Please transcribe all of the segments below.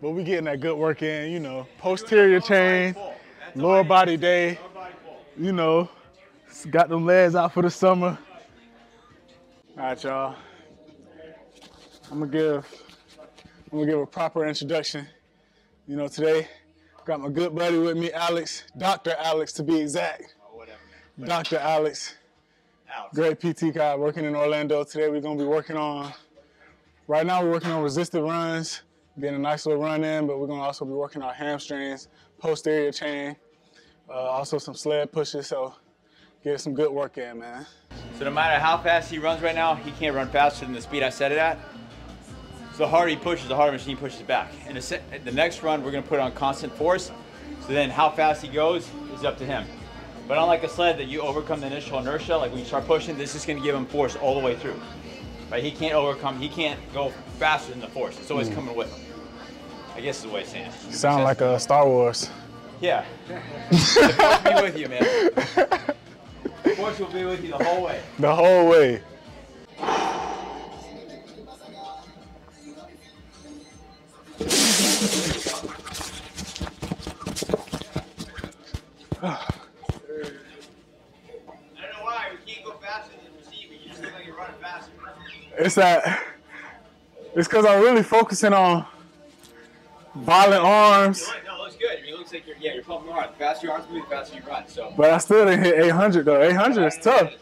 But we getting that good work in, you know, posterior chain, lower body day, you know, got them legs out for the summer. All right, y'all. I'm gonna give a proper introduction. You know, today got my good buddy with me, Alex, Dr. Alex to be exact. Oh, whatever, man. Dr. Alex, great PT guy working in Orlando. Today we're gonna be working on, right now we're working on resisted runs, getting a nice little run in, but we're gonna also be working on hamstrings, posterior chain, also some sled pushes, so get some good work in, man. So no matter how fast he runs right now, he can't run faster than the speed I set it at. So the harder he pushes, the harder the machine pushes back. And the next run, we're gonna put on constant force. So then how fast he goes is up to him. But unlike a sled that you overcome the initial inertia, like when you start pushing, this is gonna give him force all the way through. Right, he can't overcome, he can't go faster than the force. It's always coming with him. I guess is the way it's saying it. Sound like a Star Wars. Yeah. The force will be with you, man. The force will be with you the whole way. The whole way. It's because I'm really focusing on violent arms. No, it looks good. It looks like you're pumping hard. The faster your arms move, the faster you run. So. But I still didn't hit 800 though. 800 is tough.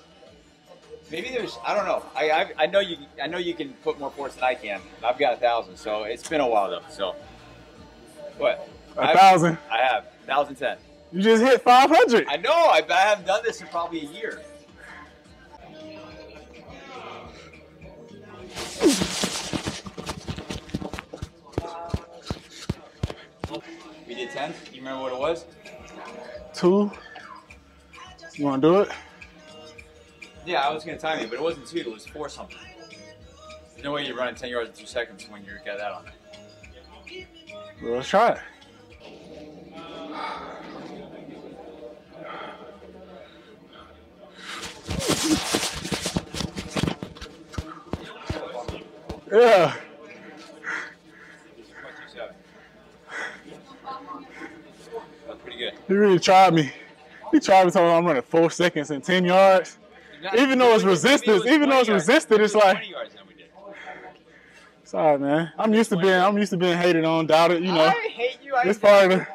Maybe there's, I don't know. I know you can put more force than I can. I've got 1,000, so it's been a while though. So what? 1,000. I have 1,010. You just hit 500. I know. I haven't done this in probably a year. We did 10. You remember what it was? 2. You want to do it? Yeah, I was going to time you, but it wasn't 2. It was 4 something. There's no way you're running 10 yards in 2 seconds when you got that on. Well, let's try it. Yeah. That's pretty good. He really tried me. He tried me telling me I'm running 4 seconds and 10 yards. Even though it's resistance, it's like. It's all right, man. I'm used to being hated on, doubted. You know. I hate you. It's part of it.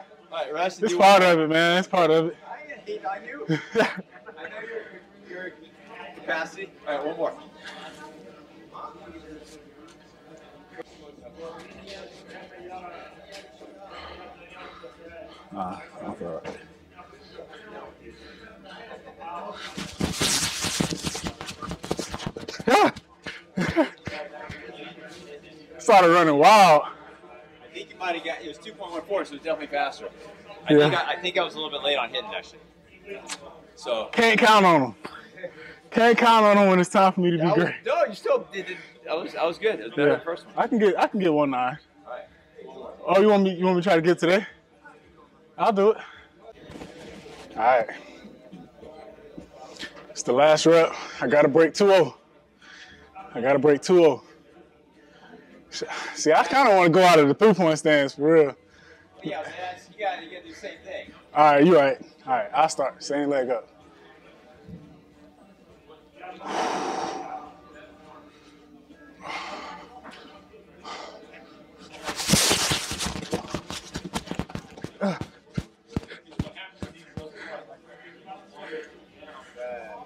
It's part of it, man. It's part of it. I didn't hate on you. I know your capacity. All right, one more. I feel all right. Yeah. Started running wild. I think you might have got it was 2.14, so it was definitely faster. I think I was a little bit late on hitting that shit. So can't count on them. Can't count on them when it's time for me to be great. No, you still did. I was good. It was better than the first one. I can get 1.9. All right. Oh, you want me to try to get today? I'll do it. All right. It's the last rep. I got to break 2-0. I got to break 2-0. See, I kind of want to go out of the three-point stance, for real. Yeah, man, you got to do the same thing. All right, you're right. All right, I'll start. Same leg up.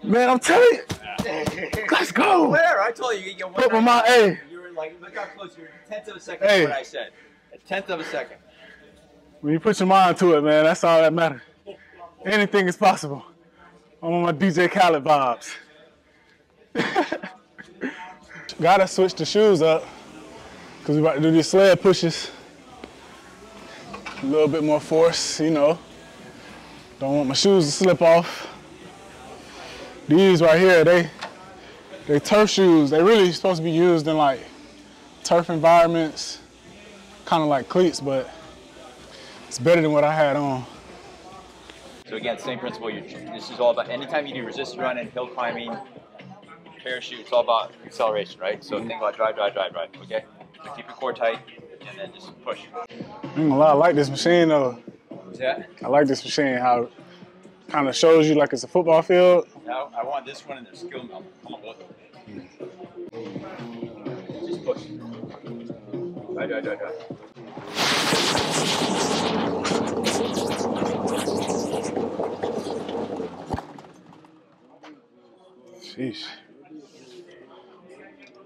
Man, I'm telling you, let's go. Where? I told you, you put my mind, hey. You were like, look how close you were, 1/10 of a second to what I said. 1/10 of a second. When you put your mind to it, man, that's all that matters. Anything is possible. I'm on my DJ Khaled vibes. Gotta switch the shoes up, because we're about to do these sled pushes. A little bit more force, you know. Don't want my shoes to slip off. These right here, they turf shoes. They really supposed to be used in like turf environments, kind of like cleats, but it's better than what I had on. So again, same principle. This is all about anytime you do resistance running, hill climbing, parachute. It's all about acceleration, right? So think about drive, drive, drive, drive. Okay, so keep your core tight. and then just push. I like this machine though. Yeah. I like this machine, how it kind of shows you like it's a football field. Now I want this one in the skill mill. I'm gonna go. Just push. Sheesh.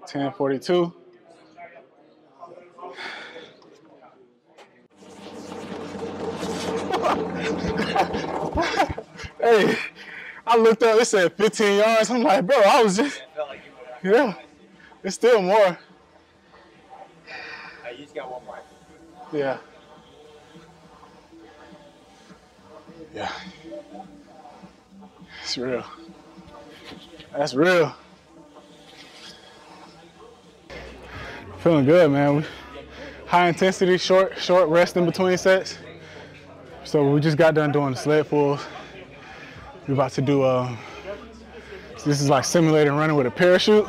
10:42. Hey, I looked up, it said 15 yards. I'm like, bro, I was just, yeah, it's still more. You just got one more. Yeah. Yeah. It's real. That's real. Feeling good, man. High intensity, short rest in between sets. So we just got done doing the sled pulls. We're about to do, so this is like simulated running with a parachute.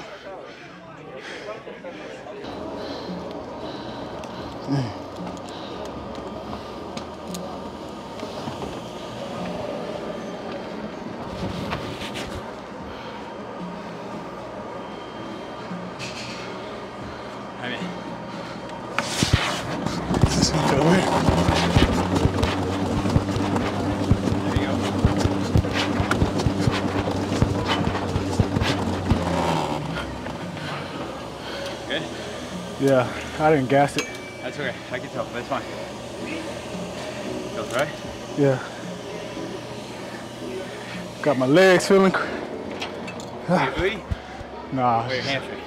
Yeah, I didn't gas it. That's okay, I can tell, but it's fine. Feels right? Yeah. Got my legs feeling. Your booty? Nah. Or your hamstring?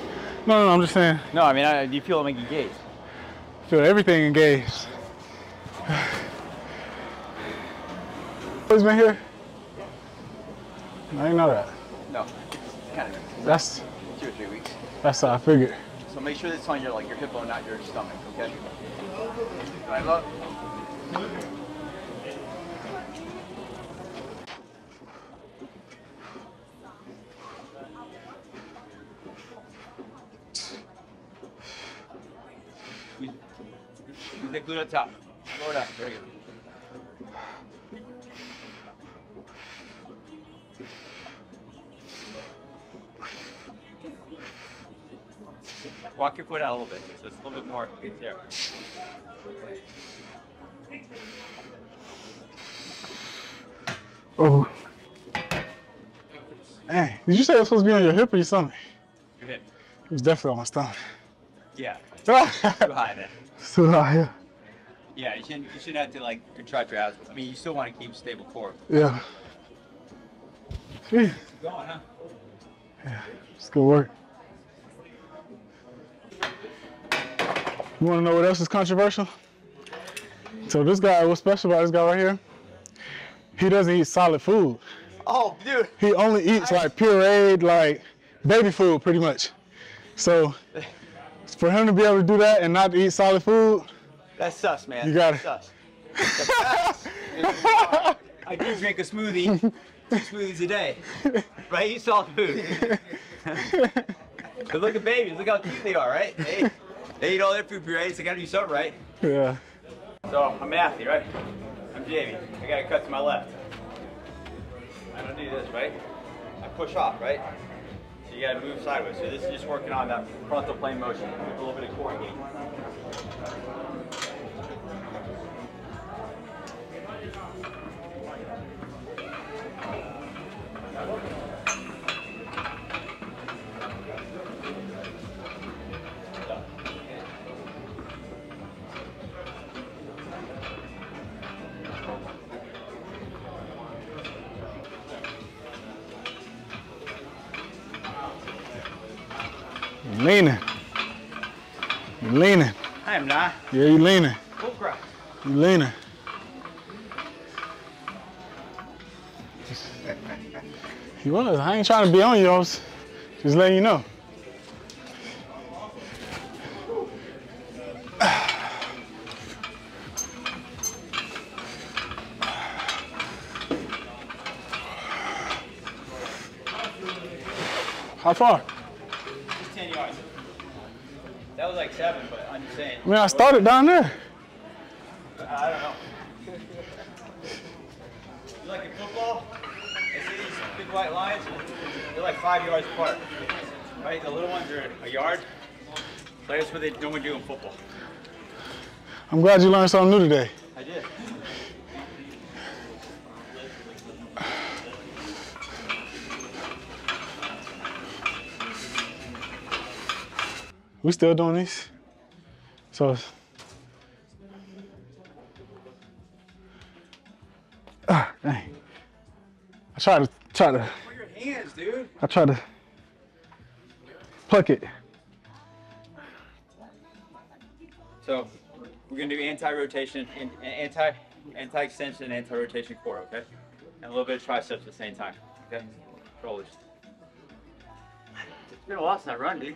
No, I'm just saying. No, I mean, do you feel like engaged? I feel everything engaged. Who's been here? I didn't know that. No, kind of. That's 2 or 3 weeks. That's how I figured. So make sure that's on your like your hip bone, not your stomach, okay? Drive up. Squeeze the glute up top. Lower down. There you go. Walk your foot out a little bit, so it's a little bit more there. Oh. Hey, did you say it was supposed to be on your hip or your stomach? Your hip. It was definitely on my stomach. Yeah. Too high then. It's too high, yeah. Yeah, you shouldn't have to like contract your abs. I mean, you still want to keep stable core. Yeah. Jeez. Keep going, huh? Yeah, it's good work. You wanna know what else is controversial? So this guy, what's special about this guy right here? He doesn't eat solid food. Oh, dude. He only eats like pureed, like baby food pretty much. So for him to be able to do that and not to eat solid food. That's sus, man. You got it. That's sus. I do drink a smoothie, 2 smoothies a day, but I eat solid food. But look at babies, look how cute they are, right? Hey. They eat all their food purees, they gotta do something right. Yeah. So I'm Matthew, right? I'm Jamie. I gotta cut to my left. I don't do this, right? I push off, right? So you gotta move sideways. So this is just working on that frontal plane motion. A little bit of core engagement. Leaning. You're leaning. I am not. Yeah, you're leaning. Bull crap. You're leaning. You was. I ain't trying to be on yours. Just letting you know. How far? That was like 7, but I mean, I started down there. I don't know. You like in football? I see these big white lines. They're like 5 yards apart, right? The little ones are a yard. So that's what they normally do in football. I'm glad you learned something new today. I did. We still doing these? So. Dang. I try to. For your hands, dude. I try to pluck it. So we're gonna do anti-rotation, anti-extension, anti-rotation core, okay? And a little bit of triceps at the same time, okay? Rollers. It's been a while since I run, dude.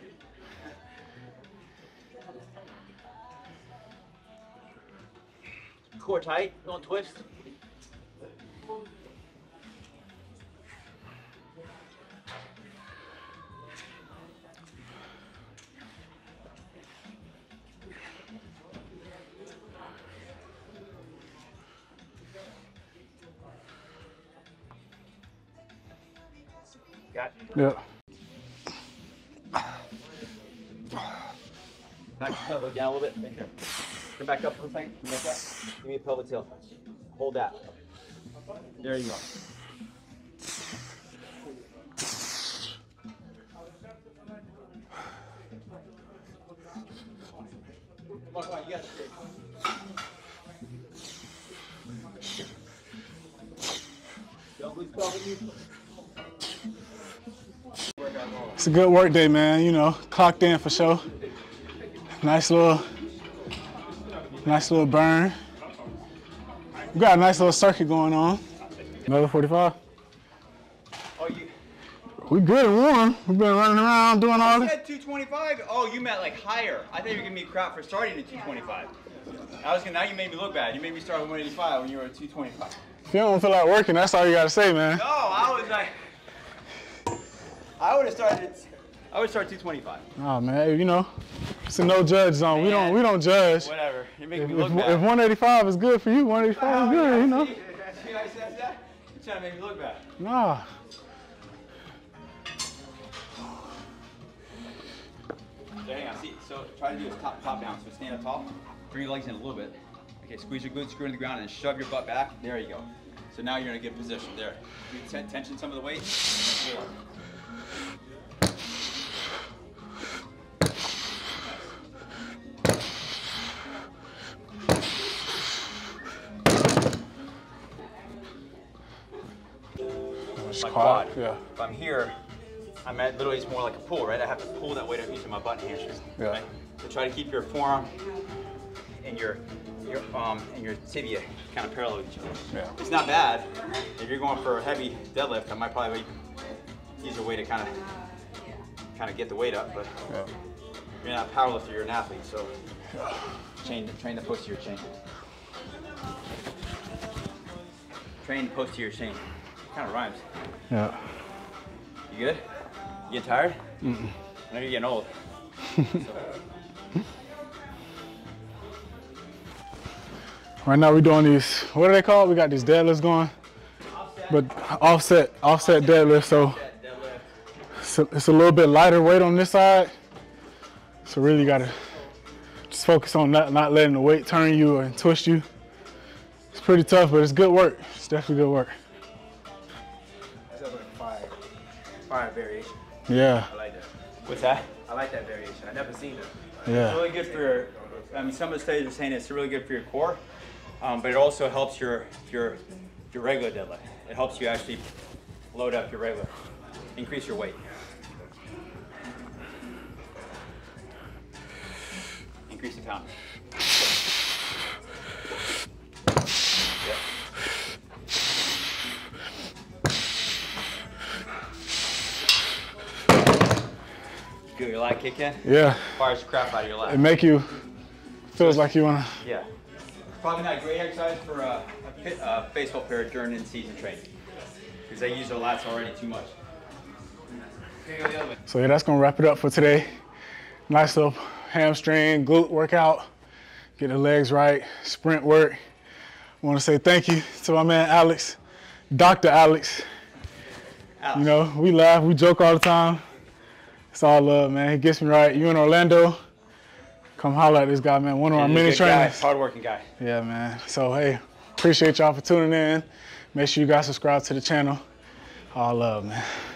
Core tight, don't twist. Got it. Yeah. Back elbow down a little bit. Right there. Come back up for a second. Come back up. Give me a pelvic tilt. Hold that. There you go. Come on, come on. You got it. Don't lose pelvic neutral. It's a good work day, man. You know, clocked in for sure. Nice little burn. We got a nice little circuit going on. Another 45. We good and warm. We've been running around doing all this. You said 225. Oh, you meant like higher. I thought you were giving me crap for starting at 225. I was gonna. Now you made me look bad. You made me start with 185 when you were at 225. If you don't feel like working, that's all you gotta say, man. No, I was like. I would start 225. Oh man, you know, it's a no judge zone. Man, we don't judge. Whatever. You're making me look bad. If 185 is good for you, 185 is good, you know. See how you said that? You're trying to make me look bad. Nah. So hang on, see, so try to do is top down. So stand up tall, bring your legs in a little bit. Okay, squeeze your glutes, screw in the ground, and shove your butt back. There you go. So now you're in a good position. There. You tension some of the weight. There. My quad. Yeah. If I'm here, I'm at literally it's more like a pull, right? I have to pull that weight up into my butt and hamstrings. Yeah. Right? So try to keep your forearm and your and your tibia kind of parallel with each other. Yeah. It's not bad. If you're going for a heavy deadlift, I might probably use a way to kind of get the weight up, but yeah. You're not a powerlifter, you're an athlete, so train the post to your chain. Train the post to your chain. Kind of rhymes. Yeah. You good? You get tired? Mm-mm. I know you're getting old. So. Right now we're doing these, what are they called? We got these deadlifts going. Offset. But offset deadlift, so it's a little bit lighter weight on this side. So really you gotta just focus on not letting the weight turn you or twist you. It's pretty tough, but it's good work. It's definitely good work. Variation. Yeah. I like that. What's that? I like that variation. I've never seen it. Yeah. It's really good for your, I mean, some of the studies are saying it's really good for your core, but it also helps your regular deadlift. It helps you actually load up your regular, increase your weight. Increase the pound. Get your lat kick in? Yeah. Fires the crap out of your lat. It make you, feels like you wanna. Yeah. Probably not a great exercise for a baseball player during in-season training. Because they use their lats already too much. So yeah, that's gonna wrap it up for today. Nice little hamstring, glute workout, get the legs right, sprint work. I want to say thank you to my man Alex, Dr. Alex. You know, we laugh, we joke all the time. It's all love, man. He gets me right. You in Orlando, come holler at this guy, man. One of our mini trainers. Hardworking guy. Yeah, man. So, hey, appreciate y'all for tuning in. Make sure you guys subscribe to the channel. All love, man.